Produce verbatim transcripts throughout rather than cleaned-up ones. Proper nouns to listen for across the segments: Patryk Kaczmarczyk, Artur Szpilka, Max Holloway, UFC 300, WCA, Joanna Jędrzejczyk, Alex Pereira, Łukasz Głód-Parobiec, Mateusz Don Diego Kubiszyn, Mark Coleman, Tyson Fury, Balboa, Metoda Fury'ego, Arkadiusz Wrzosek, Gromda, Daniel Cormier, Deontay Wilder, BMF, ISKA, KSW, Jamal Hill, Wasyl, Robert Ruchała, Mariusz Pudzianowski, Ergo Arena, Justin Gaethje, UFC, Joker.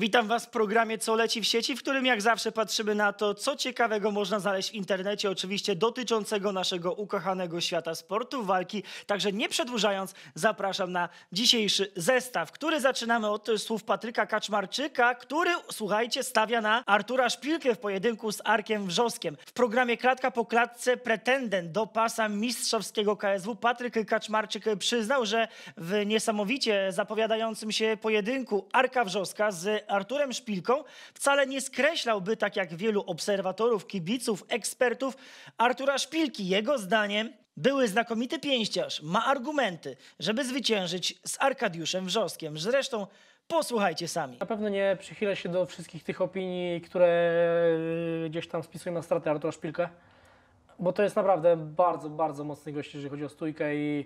Witam Was w programie Co leci w sieci, w którym jak zawsze patrzymy na to, co ciekawego można znaleźć w internecie, oczywiście dotyczącego naszego ukochanego świata sportu, walki. Także nie przedłużając, zapraszam na dzisiejszy zestaw, który zaczynamy od słów Patryka Kaczmarczyka, który, słuchajcie, stawia na Artura Szpilkę w pojedynku z Arkiem Wrzoskiem. W programie Klatka po klatce pretendent do pasa mistrzowskiego K S W Patryk Kaczmarczyk przyznał, że w niesamowicie zapowiadającym się pojedynku Arka Wrzoska z Arturem Szpilką wcale nie skreślałby, tak jak wielu obserwatorów, kibiców, ekspertów, Artura Szpilki. Jego zdaniem były znakomity pięściarz, ma argumenty, żeby zwyciężyć z Arkadiuszem Wrzoskiem. Zresztą posłuchajcie sami. Na pewno nie przychylę się do wszystkich tych opinii, które gdzieś tam spisują na stratę Artura Szpilkę, bo to jest naprawdę bardzo, bardzo mocny gość, jeżeli chodzi o stójkę i,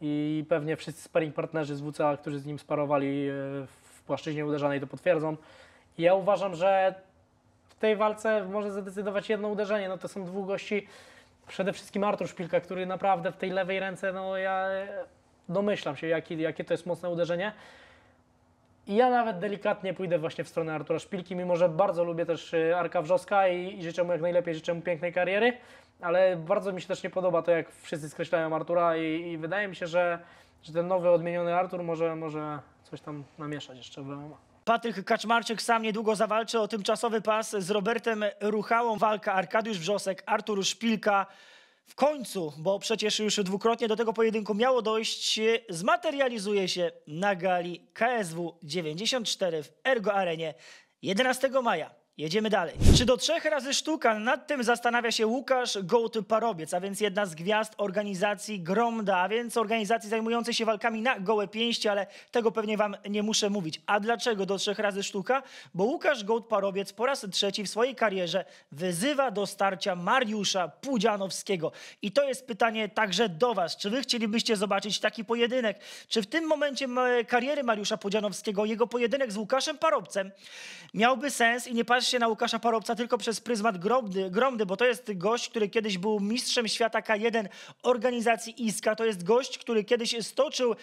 i pewnie wszyscy sparring partnerzy z W C A, którzy z nim sparowali w płaszczyźnie uderzanej to potwierdzą. Ja uważam, że w tej walce może zadecydować jedno uderzenie. No to są dwóch gości. Przede wszystkim Artur Szpilka, który naprawdę w tej lewej ręce, no ja domyślam się, jakie, jakie to jest mocne uderzenie. I ja nawet delikatnie pójdę właśnie w stronę Artura Szpilki, mimo że bardzo lubię też Arka Wrzoska i, i życzę mu jak najlepiej, życzę mu pięknej kariery, ale bardzo mi się też nie podoba to, jak wszyscy skreślają Artura i, i wydaje mi się, że, że ten nowy, odmieniony Artur może, może coś tam namieszać jeszcze w B M F. Patryk Kaczmarczyk sam niedługo zawalczy o tymczasowy pas z Robertem Ruchałą. Walka Arkadiusz Wrzosek, Artur Szpilka. W końcu, bo przecież już dwukrotnie do tego pojedynku miało dojść, zmaterializuje się na gali K S W dziewięćdziesiąt cztery w Ergo Arenie jedenastego maja. Jedziemy dalej. Czy do trzech razy sztuka? Nad tym zastanawia się Łukasz Głód-Parobiec, a więc jedna z gwiazd organizacji Gromda, a więc organizacji zajmującej się walkami na gołe pięści, ale tego pewnie Wam nie muszę mówić. A dlaczego do trzech razy sztuka? Bo Łukasz Głód-Parobiec po raz trzeci w swojej karierze wyzywa do starcia Mariusza Pudzianowskiego. I to jest pytanie także do Was. Czy Wy chcielibyście zobaczyć taki pojedynek? Czy w tym momencie kariery Mariusza Pudzianowskiego jego pojedynek z Łukaszem Parobcem miałby sens i nie patrzcie na Łukasza Parobca tylko przez pryzmat Gromdy, Gromdy, bo to jest gość, który kiedyś był mistrzem świata K jeden organizacji I S K A. To jest gość, który kiedyś stoczył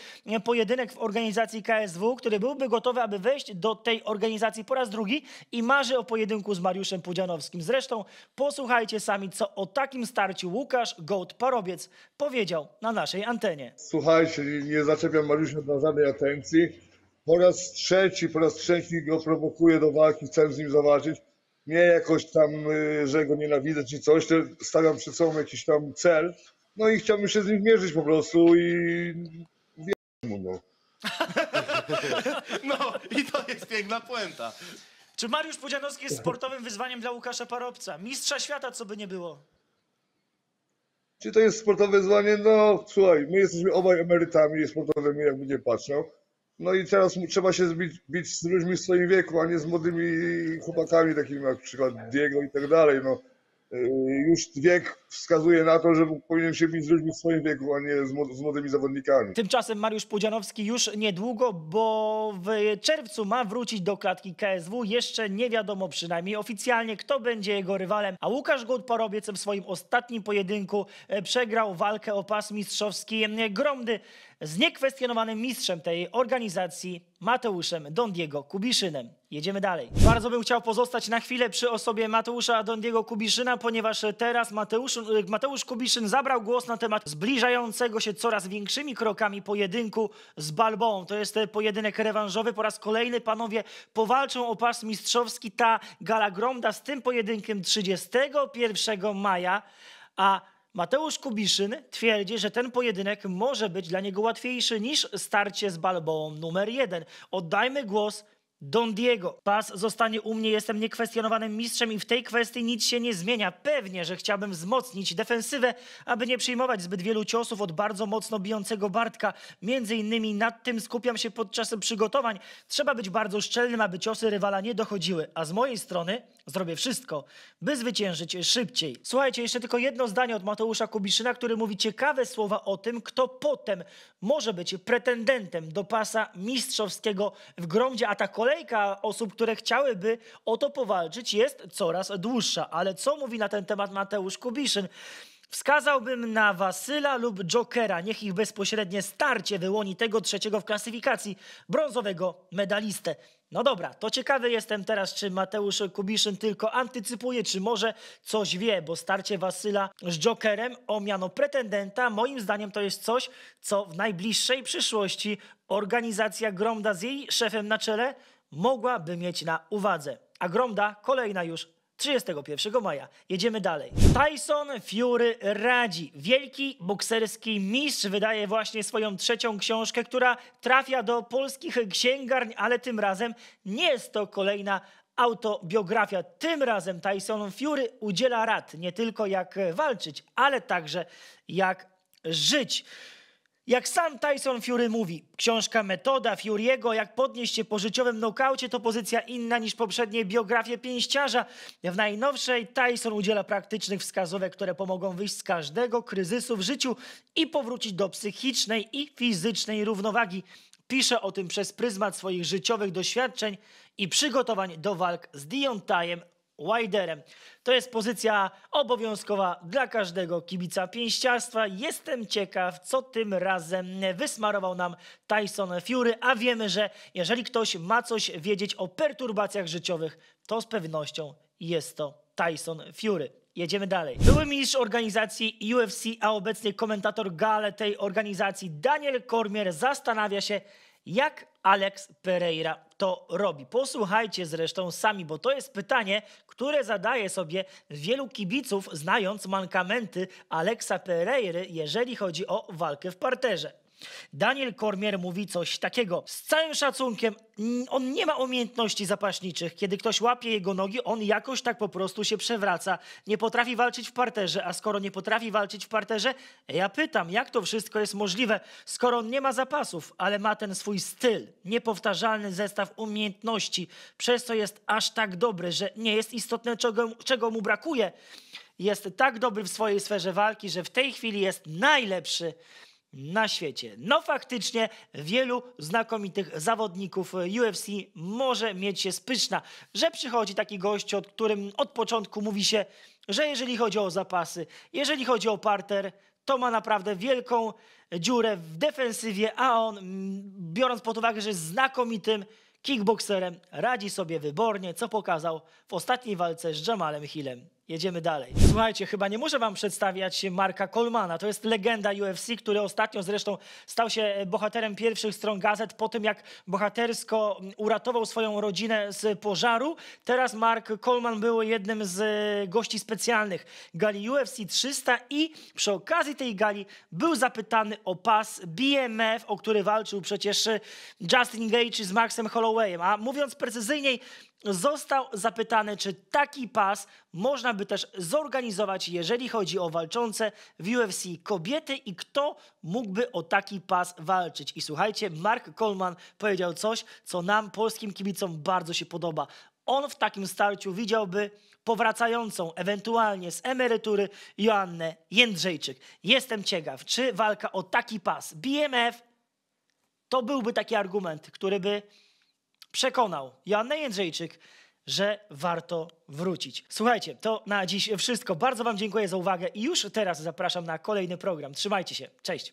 pojedynek w organizacji K S W, który byłby gotowy, aby wejść do tej organizacji po raz drugi i marzy o pojedynku z Mariuszem Pudzianowskim. Zresztą posłuchajcie sami, co o takim starciu Łukasz Głód-Parobiec powiedział na naszej antenie. Słuchajcie, nie zaczepiam Mariusza na żadnej atencji. Po raz trzeci, po raz trzeci go prowokuję do walki, chcę z nim zawalczyć. Nie jakoś tam, że go nienawidzę czy coś, stawiam przed sobą jakiś tam cel. No i chciałbym się z nim mierzyć po prostu i wiem mu, no. No i to jest piękna puenta. Czy Mariusz Pudzianowski jest sportowym wyzwaniem dla Łukasza Parobca? Mistrza świata, co by nie było. Czy to jest sportowe wyzwanie? No słuchaj, my jesteśmy obaj emerytami sportowymi, jakby nie patrzą. No i teraz trzeba się zbić, bić z ludźmi w swoim wieku, a nie z młodymi chłopakami, takimi jak na przykład Diego i tak dalej. No, już wiek wskazuje na to, że powinien się bić z ludźmi w swoim wieku, a nie z młodymi zawodnikami. Tymczasem Mariusz Pudzianowski już niedługo, bo w czerwcu ma wrócić do klatki K S W. Jeszcze nie wiadomo, przynajmniej oficjalnie, kto będzie jego rywalem. A Łukasz Głód-Parobiec w swoim ostatnim pojedynku przegrał walkę o pas mistrzowski Gromdy z niekwestionowanym mistrzem tej organizacji Mateuszem Don Diego Kubiszynem. Jedziemy dalej. Bardzo bym chciał pozostać na chwilę przy osobie Mateusza Don Diego Kubiszyna, ponieważ teraz Mateusz, Mateusz Kubiszyn zabrał głos na temat zbliżającego się coraz większymi krokami pojedynku z Balboą. To jest pojedynek rewanżowy. Po raz kolejny panowie powalczą o pas mistrzowski. Ta gala Gromda z tym pojedynkiem trzydziestego pierwszego maja, a Mateusz Kubiszyn twierdzi, że ten pojedynek może być dla niego łatwiejszy niż starcie z Balboą numer jeden. Oddajmy głos Don Diego. Pas zostanie u mnie, jestem niekwestionowanym mistrzem i w tej kwestii nic się nie zmienia. Pewnie, że chciałbym wzmocnić defensywę, aby nie przyjmować zbyt wielu ciosów od bardzo mocno bijącego Bartka. Między innymi nad tym skupiam się podczas przygotowań. Trzeba być bardzo szczelnym, aby ciosy rywala nie dochodziły. A z mojej strony zrobię wszystko, by zwyciężyć szybciej. Słuchajcie, jeszcze tylko jedno zdanie od Mateusza Kubiszyna, który mówi ciekawe słowa o tym, kto potem może być pretendentem do pasa mistrzowskiego w Gromdzie, a ta kolejka osób, które chciałyby o to powalczyć, jest coraz dłuższa. Ale co mówi na ten temat Mateusz Kubiszyn? Wskazałbym na Wasyla lub Jokera. Niech ich bezpośrednie starcie wyłoni tego trzeciego w klasyfikacji brązowego medalistę. No dobra, to ciekawy jestem teraz, czy Mateusz Kubiszyn tylko antycypuje, czy może coś wie, bo starcie Wasyla z Jokerem o miano pretendenta, moim zdaniem to jest coś, co w najbliższej przyszłości organizacja Gromda z jej szefem na czele mogłaby mieć na uwadze. A Gromda kolejna już trzydziestego pierwszego maja. Jedziemy dalej. Tyson Fury radzi. Wielki bokserski mistrz wydaje właśnie swoją trzecią książkę, która trafia do polskich księgarni, ale tym razem nie jest to kolejna autobiografia. Tym razem Tyson Fury udziela rad nie tylko jak walczyć, ale także jak żyć. Jak sam Tyson Fury mówi, książka Metoda Fury'ego, jak podnieść się po życiowym nokaucie, to pozycja inna niż poprzednie biografie pięściarza. W najnowszej Tyson udziela praktycznych wskazówek, które pomogą wyjść z każdego kryzysu w życiu i powrócić do psychicznej i fizycznej równowagi. Pisze o tym przez pryzmat swoich życiowych doświadczeń i przygotowań do walk z Deontayem Wilderem. To jest pozycja obowiązkowa dla każdego kibica pięściarstwa. Jestem ciekaw, co tym razem wysmarował nam Tyson Fury, a wiemy, że jeżeli ktoś ma coś wiedzieć o perturbacjach życiowych, to z pewnością jest to Tyson Fury. Jedziemy dalej. Były mistrz organizacji U F C, a obecnie komentator gale tej organizacji Daniel Cormier zastanawia się, jak Alex Pereira to robi. Posłuchajcie zresztą sami, bo to jest pytanie, które zadaje sobie wielu kibiców, znając mankamenty Alexa Pereiry, jeżeli chodzi o walkę w parterze. Daniel Cormier mówi coś takiego: z całym szacunkiem, on nie ma umiejętności zapaśniczych. Kiedy ktoś łapie jego nogi, on jakoś tak po prostu się przewraca. Nie potrafi walczyć w parterze, a skoro nie potrafi walczyć w parterze, ja pytam, jak to wszystko jest możliwe, skoro on nie ma zapasów, ale ma ten swój styl, niepowtarzalny zestaw umiejętności, przez co jest aż tak dobry, że nie jest istotne, czego, czego mu brakuje. Jest tak dobry w swojej sferze walki, że w tej chwili jest najlepszy na świecie. No faktycznie wielu znakomitych zawodników U F C może mieć się spyszna, że przychodzi taki gość, od którym od początku mówi się, że jeżeli chodzi o zapasy, jeżeli chodzi o parter, to ma naprawdę wielką dziurę w defensywie, a on, biorąc pod uwagę, że jest znakomitym kickbokserem, radzi sobie wybornie, co pokazał w ostatniej walce z Jamalem Hillem. Jedziemy dalej. Słuchajcie, chyba nie muszę wam przedstawiać Marka Colemana. To jest legenda U F C, który ostatnio zresztą stał się bohaterem pierwszych stron gazet po tym, jak bohatersko uratował swoją rodzinę z pożaru. Teraz Mark Coleman był jednym z gości specjalnych gali U F C trzysta i przy okazji tej gali był zapytany o pas B M F, o który walczył przecież Justin Gaethje z Maxem Hollowayem. A mówiąc precyzyjniej, został zapytany, czy taki pas można by też zorganizować, jeżeli chodzi o walczące w U F C kobiety i kto mógłby o taki pas walczyć. I słuchajcie, Mark Coleman powiedział coś, co nam, polskim kibicom, bardzo się podoba. On w takim starciu widziałby powracającą ewentualnie z emerytury Joannę Jędrzejczyk. Jestem ciekaw, czy walka o taki pas B M F to byłby taki argument, który by przekonał Joannę Jędrzejczyk, że warto wrócić. Słuchajcie, to na dziś wszystko. Bardzo wam dziękuję za uwagę i już teraz zapraszam na kolejny program. Trzymajcie się. Cześć.